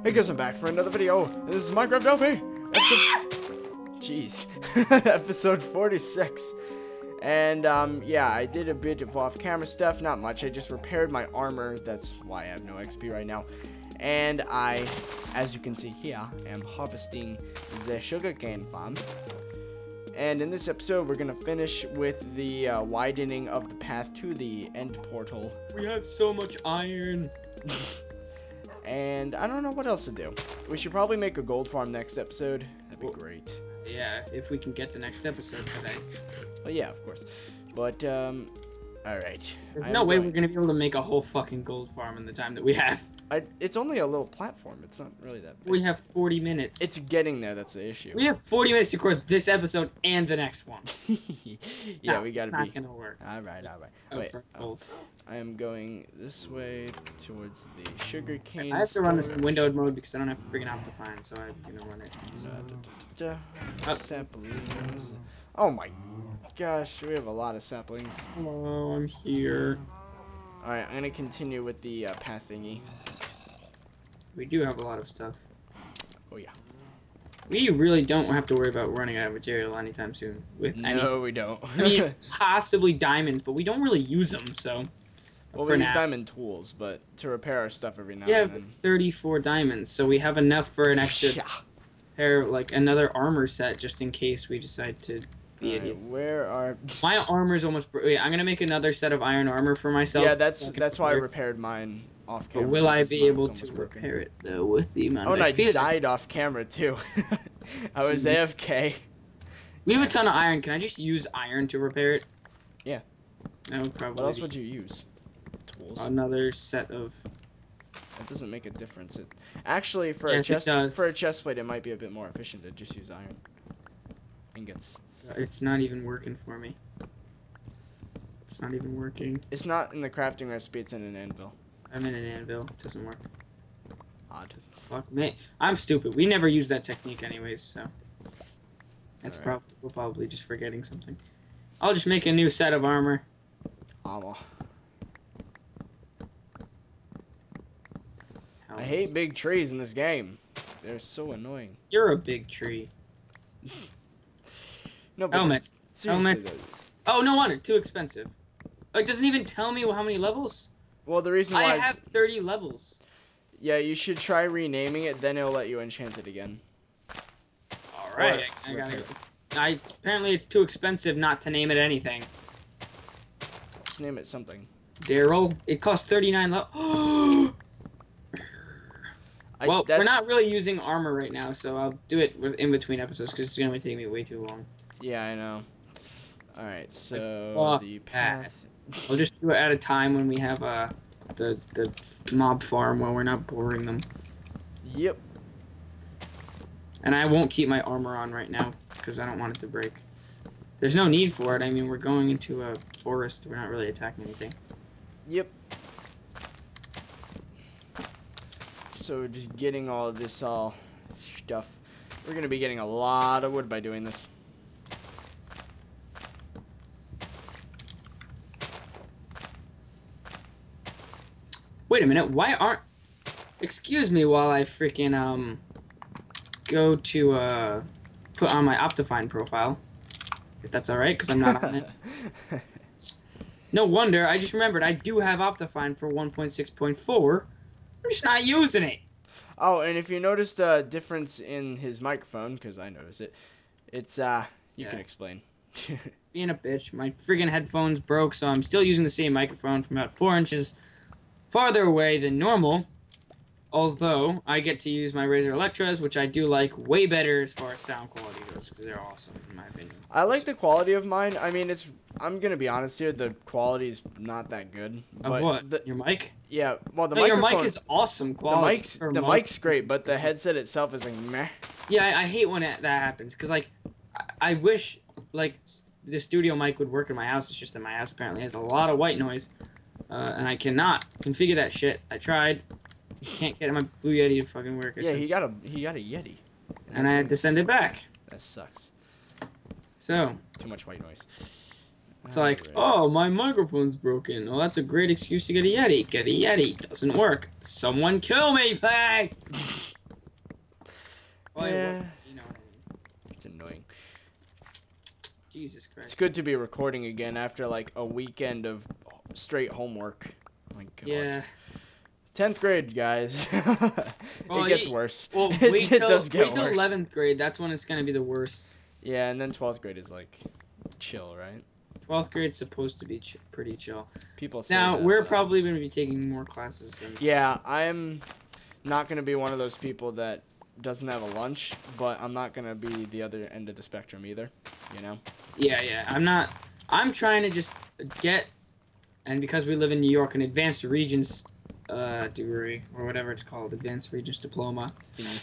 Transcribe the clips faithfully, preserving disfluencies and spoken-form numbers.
Hey guys, I'm back for another video. This is Minecraft Delphi. Jeez, episode forty-six. And um, yeah, I did a bit of off-camera stuff. Not much. I just repaired my armor. That's why I have no X P right now. And I, as you can see here, am harvesting the sugarcane farm. And in this episode, we're gonna finish with the uh, widening of the path to the end portal. We have so much iron. And I don't know what else to do. We should probably make a gold farm next episode. That'd be well, great. Yeah, if we can get to next episode today. Well, yeah, of course. But um, all right. There's I'm no way going. we're gonna be able to make a whole fucking gold farm in the time that we have. I, it's only a little platform. It's not really that big. We have forty minutes. It's getting there. That's the issue. We have forty minutes to record this episode and the next one. yeah, no, we gotta it's be. It's not gonna work. All right, all right. Oh, Wait, oh, I am going this way towards the sugarcane. I have store. to run this in windowed mode because I don't have freaking Optifine, so I'm gonna run it. So. Da, da, da, da. Oh. Saplings. Oh my gosh, we have a lot of saplings. Hello, I'm here. All right, I'm gonna continue with the uh, path thingy. We do have a lot of stuff. Oh, yeah. We really don't have to worry about running out of material anytime soon. With No, any... we don't. I mean, possibly diamonds, but we don't really use them, so... Well, for we now. use diamond tools, but to repair our stuff every now we and then. We have thirty-four diamonds, so we have enough for an extra yeah. pair, like, another armor set, just in case we decide to be right, idiots. Where are... My armor's almost... Wait, I'm gonna make another set of iron armor for myself. Yeah, that's, so that's why I repaired mine. Off camera, but will I be able to broken. repair it though with the amount? Oh, of and I died off camera too. I was A F K. We have a ton of iron. Can I just use iron to repair it? Yeah. No, probably. What else would you use? Tools. Another set of. That doesn't make a difference. It actually for yes, a chest it does. for a chest plate, it might be a bit more efficient to just use iron ingots. It's not even working for me. It's not even working. It's not in the crafting recipe. It's in an anvil. I'm in an anvil. It doesn't work. Odd. The fuck, man. I'm stupid. We never use that technique anyways, so. That's right. probably, we're probably just forgetting something. I'll just make a new set of armor. Armor. How I hate big trees in this game. They're so annoying. You're a big tree. no, but Helmets. Helmets. Oh, no wonder. Too expensive. It doesn't even tell me how many levels. Well, the reason why I have thirty levels. Yeah, you should try renaming it. Then it'll let you enchant it again. All right, I, I gotta go. I apparently it's too expensive not to name it anything. Let's name it something. Daryl. It costs thirty-nine levels. Well, that's... we're not really using armor right now, so I'll do it with in between episodes because it's gonna take me way too long. Yeah, I know. All right, so the path. We'll just do it at a time when we have uh, the, the mob farm while we're not boring them. Yep. And I won't keep my armor on right now because I don't want it to break. There's no need for it. I mean, we're going into a forest. We're not really attacking anything. Yep. So just getting all of this all stuff. We're going to be getting a lot of wood by doing this. Wait a minute, why aren't... Excuse me while I freaking, um... go to, uh... put on my Optifine profile. If that's alright, because I'm not on it. No wonder, I just remembered, I do have Optifine for one point six point four. I'm just not using it. Oh, and if you noticed a difference in his microphone, because I noticed it, it's, uh... You yeah. can explain. Being a bitch, my freaking headphones broke, so I'm still using the same microphone from about four inches... farther away than normal, although I get to use my Razer Electras, which I do like way better as far as sound quality goes, because they're awesome, in my opinion. I like the quality of mine. I mean, it's I'm going to be honest here, the quality is not that good. But of what? The, your mic? Yeah, well, the no, microphone... your mic is awesome quality. The mic's, the mic. mic's great, but the headset itself is like, meh. Yeah, I, I hate when it, that happens, because, like, I, I wish, like, the studio mic would work in my house. It's just that my house apparently has a lot of white noise. Uh, and I cannot configure that shit. I tried. Can't get my Blue Yeti to fucking work. I yeah, said. he got a he got a Yeti. And, and I had to send it back. That sucks. So. Too much white noise. It's oh, like, right. oh, my microphone's broken. Well, that's a great excuse to get a Yeti. Get a Yeti. Doesn't work. Someone kill me, please. Well, yeah. You know what I mean. It's annoying. Jesus Christ. It's good to be recording again after like a weekend of straight homework. Oh my God. Yeah. tenth grade, guys. Well, it gets you, worse. Well, it, wait till, it does get wait till worse. eleventh grade. That's when it's going to be the worst. Yeah, and then twelfth grade is like chill, right? twelfth grade's supposed to be ch pretty chill. People say now, that, we're but, probably going to be taking more classes than... Yeah, I'm not going to be one of those people that doesn't have a lunch, but I'm not going to be the other end of the spectrum either, you know? Yeah, yeah. I'm not... I'm trying to just get... And because we live in New York, an advanced regions... Uh, degree or whatever it's called, advanced Regents diploma. You know.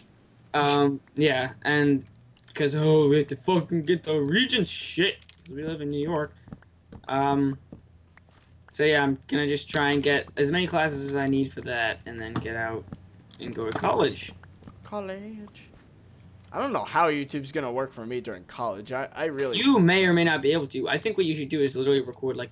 Um, yeah, and because oh, we have to fucking get the Regents shit because we live in New York. Um, so yeah, I'm gonna just try and get as many classes as I need for that, and then get out and go to college. College. I don't know how YouTube's gonna work for me during college. I I really. You may or may not be able to. I think what you should do is literally record like.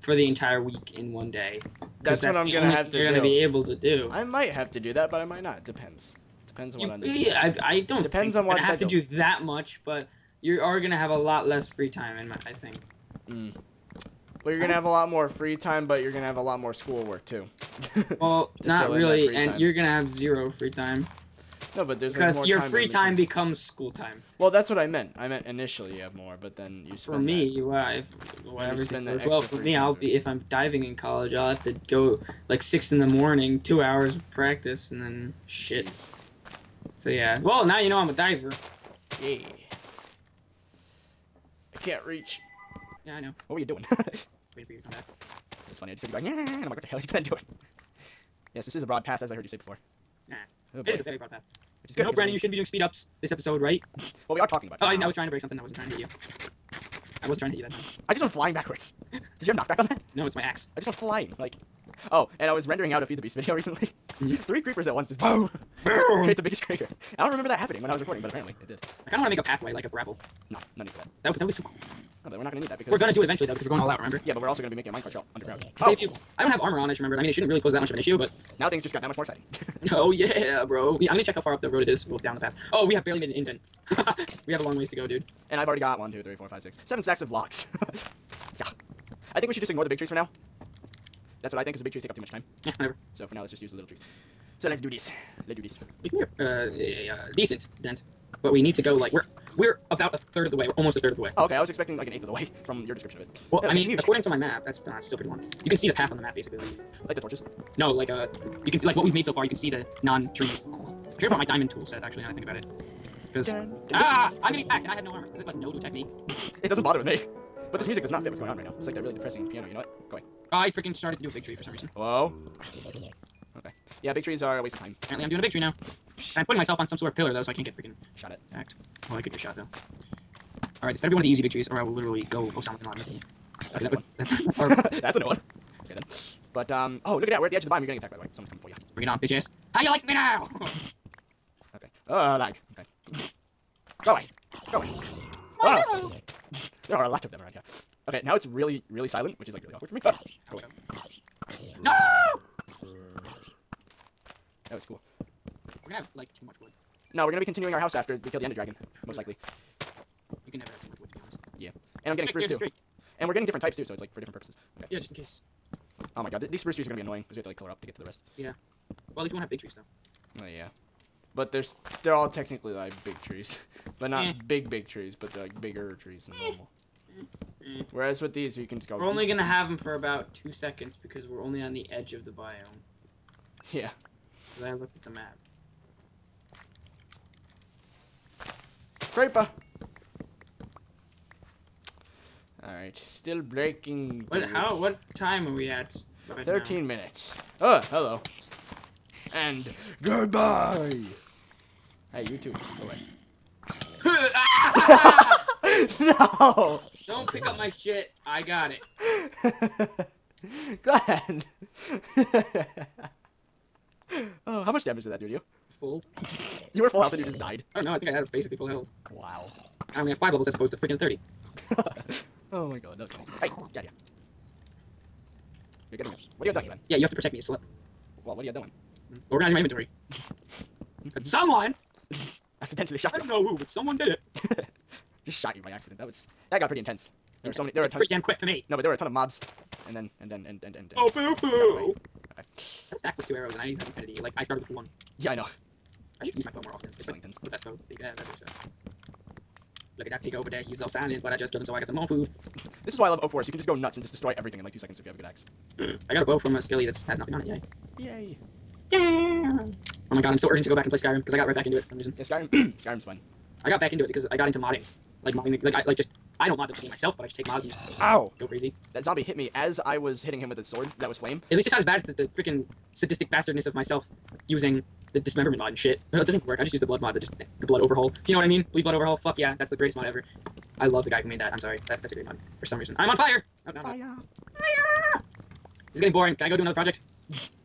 For the entire week in one day. That's, that's what I'm gonna have to. You're do. gonna be able to do. I might have to do that, but I might not. Depends. Depends on you, what I'm doing. Yeah, I, I don't. Depends think on what I have to do that much, but you are gonna have a lot less free time, in my, I think. Mm. Well, you're gonna have a lot more free time, but you're gonna have a lot more schoolwork too. Well, to not really, and time. You're gonna have zero free time. No, but there's because like more your time free time becomes school time. Well, that's what I meant. I meant initially you have more, but then you spend. For me, that, well, if, whatever. You spend that well, for me, I'll be if I'm diving in college, I'll have to go like six in the morning, two hours of practice, and then shit. So yeah. Well, now you know I'm a diver. Yeah. I can't reach. Yeah, I know. What were you doing? Wait for you to come back. It's funny. I just said, "Yeah," and I'm like, "What the hell is he doing?" Yes, this is a broad path, as I heard you say before. Nah. Oh, it is a very broad path. Which is good. No, Brandon, you shouldn't be doing speed ups this episode, right? Well, we are talking about. Oh, I, I was trying to break something. I wasn't trying to hit you. I was trying to hit you that time. I just went flying backwards. Did you have knockback on that? No, it's my axe. I just went flying. Like, oh, and I was rendering out a Feed the Beast video recently. Mm-hmm. Three creepers at once just boom. Create the biggest crater. I don't remember that happening when I was recording, but apparently it did. I kind of want to make a pathway like a gravel. No, no need for that. That would, that would be so cool. No, but we're not gonna need that because we're gonna do it eventually though because we're going all out, remember? Yeah, but we're also gonna be making a Minecraft shop underground. Oh. You, I don't have armor on, I just remembered. I mean, it shouldn't really pose that much of an issue, but now things just got that much more exciting. Oh yeah, bro. Yeah, I'm gonna check how far up the road it is. We'll down the path. Oh, we have barely made an indent. We have a long ways to go, dude. And I've already got one, two, three, four, five, six, seven stacks of blocks. Yeah. I think we should just ignore the big trees for now. That's what I think, because the big trees take up too much time. Yeah, whatever. So for now, let's just use the little trees. So let's do this. Let's do this. Uh, yeah, decent dent, but we need to go like we're. We're about a third of the way. We're almost a third of the way. Oh, okay, I was expecting like an eighth of the way from your description of it. Well, yeah, I mean, according to my map, that's uh, still pretty long. You can see the path on the map, basically. Like the torches? No, like uh, you can see like what we've made so far. You can see the non-trees. I should have my diamond tool set actually. Now I think about it, because ah, I'm gonna attack. I had no armor. Is it like no to attack me? It doesn't bother with me. But this music does not fit what's going on right now. It's like that really depressing piano. You know what? Go ahead. I freaking started to do a big tree for some reason. Hello. Okay. Yeah, big trees are a waste of time. Apparently, I'm doing a big tree now. I'm putting myself on some sort of pillar, though, so I can't get freaking shot at. Attacked. Well, I could do shot, though. Alright, this better be one of the easy big trees, or I will literally go Osama bin Laden. Okay, that was, that's, that's a new one. Okay, then. But, um, oh, look at that. We're at the edge of the biome. You're getting attacked, by the way. Someone's coming for you. Bring it on, bitch ass. How you like me now? Okay. Oh, lag. Okay. Go away. Go away. Wow. Oh. There are a lot of them around here. Okay, now it's really, really silent, which is, like, really awkward for me. Oh. No! That was cool. We're gonna have, like, too much wood. No, we're gonna be continuing our house after we kill the Ender Dragon, most likely. You can never have too much wood, to be honest. Yeah. And I'm getting spruce, too. And we're getting different types, too, so it's, like, for different purposes. Okay. Yeah, just in case. Oh my God, these spruce trees are gonna be annoying, because we have to, like, color up to get to the rest. Yeah. Well, at least we won't have big trees, though. Oh, yeah. But there's, they're all technically, like, big trees. But not eh. big, big trees, but they're, like, bigger trees than normal. Mm-hmm. Whereas with these, you can just go... We're only gonna have them for about two seconds, because we're only on the edge of the biome. Yeah. I looked at the map. Creeper! Alright, still breaking. What? How? What time are we at? Right Thirteen now? minutes. Oh, hello. And goodbye. Hey, you too. Go away. No! Don't pick up my shit. I got it. Glad. Oh, how much damage did that do to you? Full. You were full health and you just died. Oh no, I think I had basically full health. Wow. I only have five levels as opposed to freaking thirty. Oh my God, that was cool. Hey, yeah, yeah. You're getting it. What are you doing, man? Yeah, you have to protect me, slut. Well, what are you doing? Organize my inventory. Cause someone accidentally shot you. I don't know who, but someone did it. Just shot you by accident. That was that got pretty intense. There were so many. There were a ton, pretty damn quick to me. No, but there were a ton of mobs, and then and then and and and. Oh boo hoo! Okay. That stack was two arrows, and I used infinity. Like I started with one. Yeah, I know. I should use my phone more often. It's like the best phone you can have ever. So. Look at that pig over there. He's all silent, but I just killed him so I got some more food. This is why I love O fours. You can just go nuts and just destroy everything in like two seconds if you have a good axe. Mm. I got a bow from a skilly that has nothing on it. Yay. Yay. Yeah. Oh my god, I'm so urgent to go back and play Skyrim because I got right back into it for some reason. Yeah, Skyrim. Skyrim's fun. I got back into it because I got into modding. Like modding, like I like just I don't mod the game myself, but I just take mods and just ow go crazy. That zombie hit me as I was hitting him with his sword. That was flame. At least it's not as bad as the, the freaking sadistic bastardness of myself using the dismemberment mod and shit. No, it doesn't work. I just use the blood mod, the just the blood overhaul. Do you know what I mean? Bleed blood overhaul. Fuck yeah, that's the greatest mod ever. I love the guy who made that. I'm sorry, that, that's a great mod for some reason. I'm on fire. Oh, no, no. Fire. Fire. This is getting boring. Can I go do another project?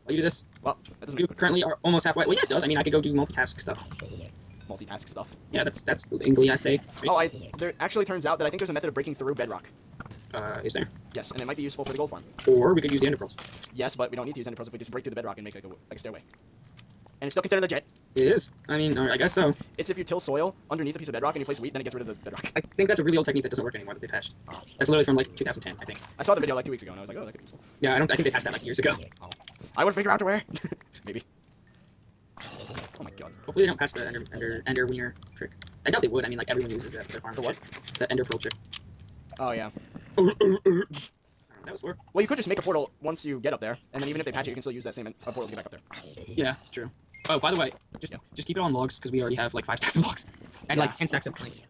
While you do this? Well, that doesn't. You currently are almost halfway. Well, yeah, it does. I mean, I could go do multitask stuff. Multitask stuff. Yeah, that's that's English I say. Oh, I there actually turns out that I think there's a method of breaking through bedrock. Uh, is there? Yes, and it might be useful for the gold farm. Or we could use the ender pearls. Yes, but we don't need to use ender pearls if we just break through the bedrock and make like a like a stairway. And it's still considered legit. It is. I mean, I guess so. It's if you till soil underneath a piece of bedrock and you place wheat, then it gets rid of the bedrock. I think that's a really old technique that doesn't work anymore that they patched. Oh. That's literally from like two thousand ten, I think. I saw the video like two weeks ago and I was like, oh, that could be useful. Yeah, I don't. I think they patched that like years ago. Oh. I would figure out to where. Maybe. Oh my god. Hopefully they don't patch the ender ender ender wiener trick. I doubt they would. I mean, like everyone uses that for their farm. The what? The ender pearl trick. Oh yeah. That was weird. Well, you could just make a portal once you get up there, and then even if they patch it, you can still use that same uh, portal to get back up there. Yeah, true. Oh, by the way, just yeah. just keep it on logs because we already have like five stacks of logs and yeah. like ten stacks of plates.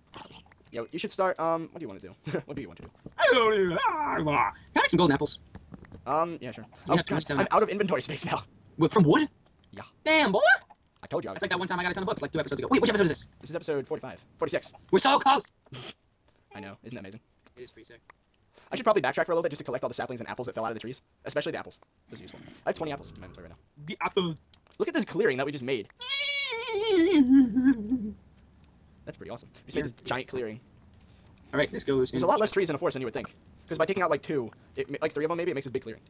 Yeah, you should start. Um, what do you want to do? What do you want to do? Can I make some golden apples? Um, yeah, sure. So oh, god, I'm out of inventory space now. What, from wood? Yeah. Damn, boy. I told you. It's like that one time I got a ton of books like two episodes ago. Wait, which episode is this? This is episode forty-five, forty-six. We're so close. I know. Isn't that amazing? It is pretty sick. I should probably backtrack for a little bit just to collect all the saplings and apples that fell out of the trees, especially the apples. Those are useful. I have twenty apples in my inventory right now. The apple. Look at this clearing that we just made. That's pretty awesome. We just made this giant clearing. All right, this goes. There's a lot less trees in a forest than you would think, because by taking out like two, it, like three of them maybe, it makes a big clearing.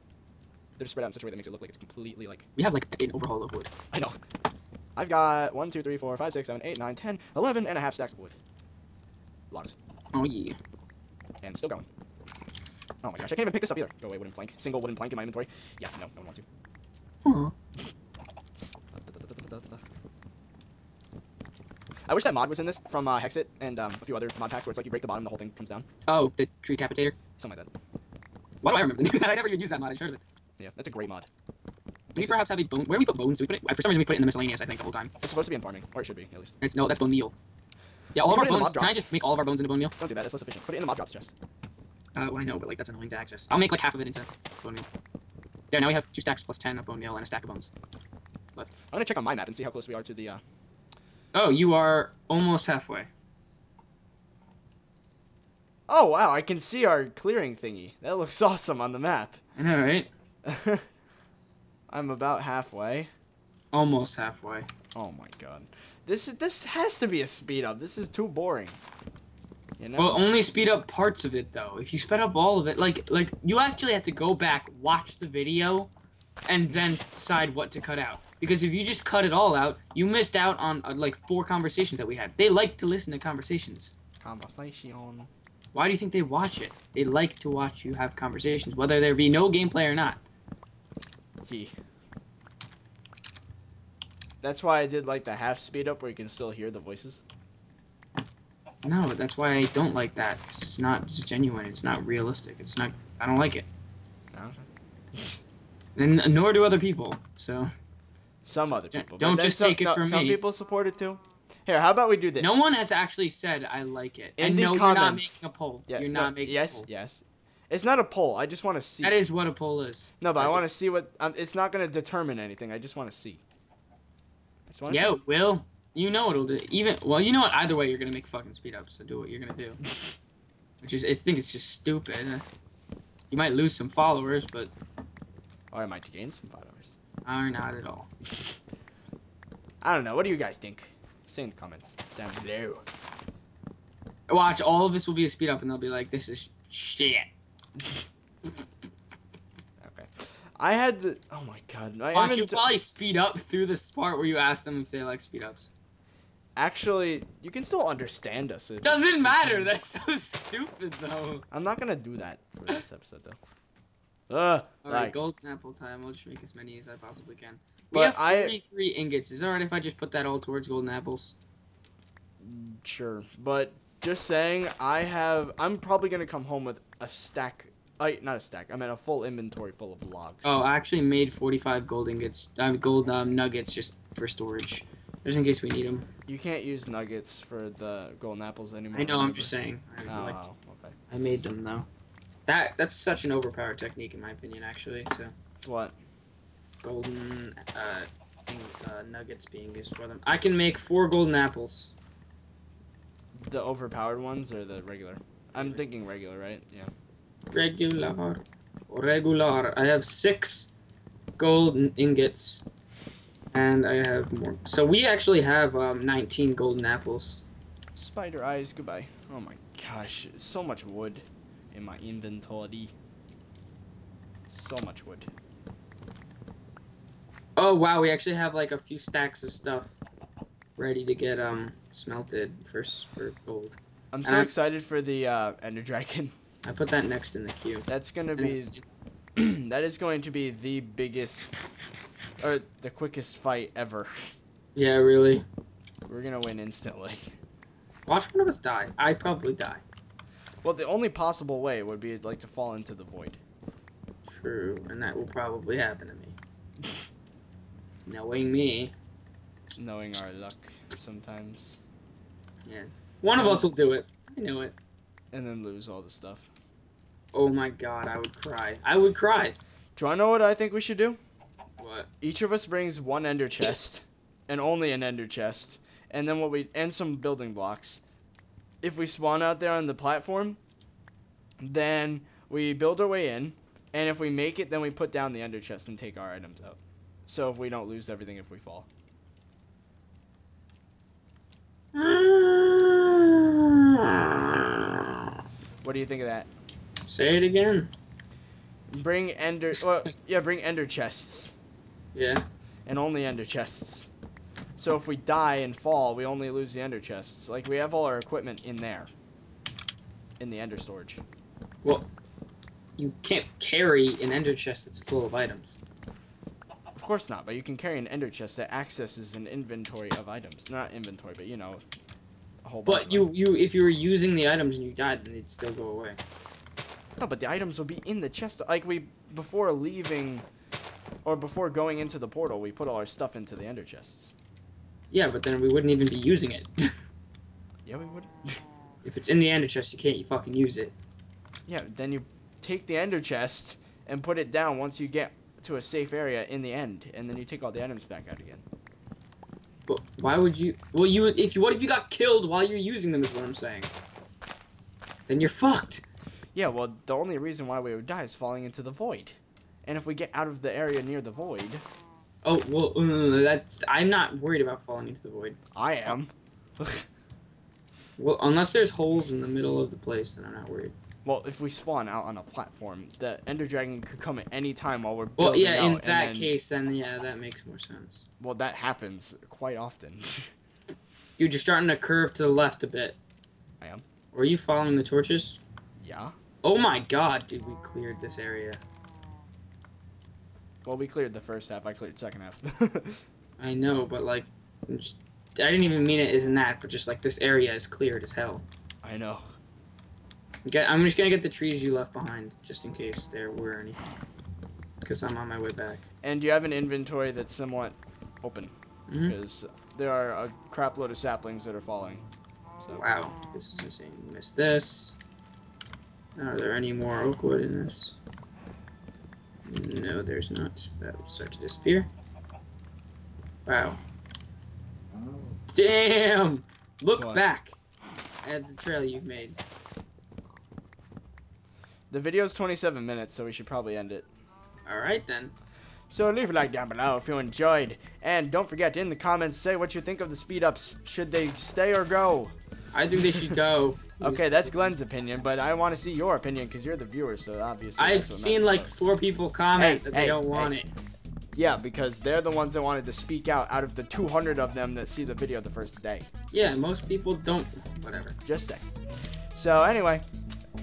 They're spread out in such a way that makes it look like it's completely like. We have like an overhaul of wood. I know. I've got one, two, three, four, five, six, seven, eight, nine, ten, eleven and a half stacks of wood. Logs. Oh yeah. And still going. Oh my gosh, I can't even pick this up either. Go away, wooden plank. Single wooden plank in my inventory. Yeah, no, no one wants you. Aww. I wish that mod was in this from uh, Hexit and um, a few other mod packs where it's like you break the bottom and the whole thing comes down. Oh, the Tree Capitator? Something like that. Why do I remember that? I never even used that mod, I sure did. Yeah, that's a great mod. Do we perhaps have a bone? Where do we put bones? We put it, for some reason we put it in the miscellaneous, I think, the whole time. It's supposed to be in farming, or it should be, at least. It's, no, that's bone meal. Yeah, all of our bones. Can I just make all of our bones into bone meal? Don't do that, that's less efficient. Put it in the mob drops chest. Uh, well, I know, but like that's annoying to access. I'll make like half of it into bone meal. There, now we have two stacks plus ten of bone meal and a stack of bones left. I'm gonna check on my map and see how close we are to the. Uh... Oh, you are almost halfway. Oh wow! I can see our clearing thingy. That looks awesome on the map. I know, right? I'm about halfway. Almost halfway. Oh my god! This this has to be a speed up. This is too boring. You know? Well, only speed up parts of it though. If you sped up all of it, like like you actually have to go back, watch the video, and then decide what to cut out. Because if you just cut it all out, you missed out on uh, like four conversations that we had. They like to listen to conversations. Conversation. Why do you think they watch it? They like to watch you have conversations, whether there be no gameplay or not. He. That's why I did like the half speed up where you can still hear the voices. No, that's why I don't like that. It's not it's genuine. It's not realistic. It's not. I don't like it. Okay. And nor do other people. So. Some other people. Don't just take it from me. Some people support it too. Here, how about we do this? No one has actually said I like it. And no, you're not making a poll. Yeah, you're not making a poll. Yes, yes. It's not a poll. I just want to see. That is what a poll is. No, but I want to see what. Um, it's not going to determine anything. I just want to see. Yeah, it will. You know it'll do even well. You know what? Either way, you're gonna make fucking speed up. So do what you're gonna do. Which is, I think it's just stupid. You might lose some followers, but or I might gain some followers. Or not at all. I don't know. What do you guys think? Say in the comments down below. Watch, all of this will be a speed up, and they'll be like, "This is shit." I had to, oh my god. I Watch, you probably speed up through this part where you ask them if they like speed ups. Actually, you can still understand us. Doesn't matter. That's so stupid, though. I'm not gonna do that for this episode, though. Uh, All right, like. Gold apple time. I'll just make as many as I possibly can. We but have forty-three I... ingots. Is it alright if I just put that all towards golden apples? Sure, but just saying, I have. I'm probably gonna come home with a stack. I not a stack. I mean a full inventory full of logs. Oh, I actually made forty-five gold ingots. Uh, gold um, nuggets just for storage. Just in case we need them. You can't use nuggets for the golden apples anymore. I know, I'm just saying. I, oh, liked, okay. I made them, though. That That's such an overpowered technique, in my opinion, actually. So. What? Golden uh, thing, uh, nuggets being used for them. I can make four golden apples. The overpowered ones or the regular? I'm thinking regular, right? Yeah. Regular. Regular. I have six golden ingots. And I have more. So we actually have um, nineteen golden apples. Spider eyes, goodbye. Oh my gosh, so much wood in my inventory. So much wood. Oh wow, we actually have like a few stacks of stuff ready to get um smelted for for gold. I'm so and excited I, for the uh, Ender Dragon. I put that next in the queue. That's gonna be. That is going to be the biggest. Or the quickest fight ever. Yeah, really. We're gonna win instantly. Watch one of us die. I'd probably die. Well, the only possible way would be like to fall into the void. True, and that will probably happen to me. Knowing me. Knowing our luck sometimes. Yeah. One of us will do it. I know it. And then lose all the stuff. Oh my god, I would cry. I would cry. Do I know what I think we should do? What? Each of us brings one ender chest, and only an ender chest, and then what we and some building blocks. If we spawn out there on the platform, then we build our way in, and if we make it, then we put down the ender chest and take our items out. So if we don't lose everything if we fall. What do you think of that? Say it again. Bring ender. Well, yeah, bring ender chests. Yeah. And only ender chests. So if we die and fall, we only lose the ender chests. Like, we have all our equipment in there. In the ender storage. Well, you can't carry an ender chest that's full of items. Of course not, but you can carry an ender chest that accesses an inventory of items. Not inventory, but, you know, a whole bunch. But you, you, if you were using the items and you died, then they'd still go away. No, but the items will be in the chest. Like, we, before leaving... Or before going into the portal, we put all our stuff into the ender chests. Yeah, but then we wouldn't even be using it. Yeah, we would. If it's in the ender chest, you can't you fucking use it. Yeah, then you take the ender chest and put it down once you get to a safe area in the end, and then you take all the items back out again. But why would you? Well, you would if you. What if you got killed while you're using them? Is what I'm saying. Then you're fucked. Yeah, well, the only reason why we would die is falling into the void. And if we get out of the area near the void... Oh, well, uh, that's... I'm not worried about falling into the void. I am. Well, unless there's holes in the middle of the place, then I'm not worried. Well, if we spawn out on a platform, the Ender Dragon could come at any time while we're building. Well, yeah, out, in that then, case, then, yeah, that makes more sense. Well, that happens quite often. Dude, you're starting to curve to the left a bit. I am. Were you following the torches? Yeah. Oh my god, dude, we cleared this area. Well, we cleared the first half. I cleared second half. I know, but like, just, I didn't even mean it isn't that, but just like this area is cleared as hell. I know. Get, I'm just gonna get the trees you left behind, just in case there were any, because I'm on my way back. And you have an inventory that's somewhat open, because mm-hmm. there are a crap load of saplings that are falling. So. Wow, this is insane. Missed this. Are there any more oak wood in this? No, there's not. That will start to disappear. Wow. Damn! Look what? Back at the trail you've made. The video's twenty-seven minutes, so we should probably end it. Alright then. So leave a like down below if you enjoyed. And don't forget, in the comments, say what you think of the speed-ups. Should they stay or go? I think they should go. Okay, that's Glenn's opinion, but I want to see your opinion because you're the viewer, so obviously. I've seen like four people comment hey, that hey, they don't hey. want it. Yeah, because they're the ones that wanted to speak out out of the two hundred of them that see the video the first day. Yeah, most people don't. Whatever. Just say. So anyway,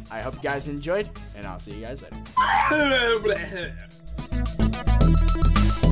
I hope you guys enjoyed, and I'll see you guys later.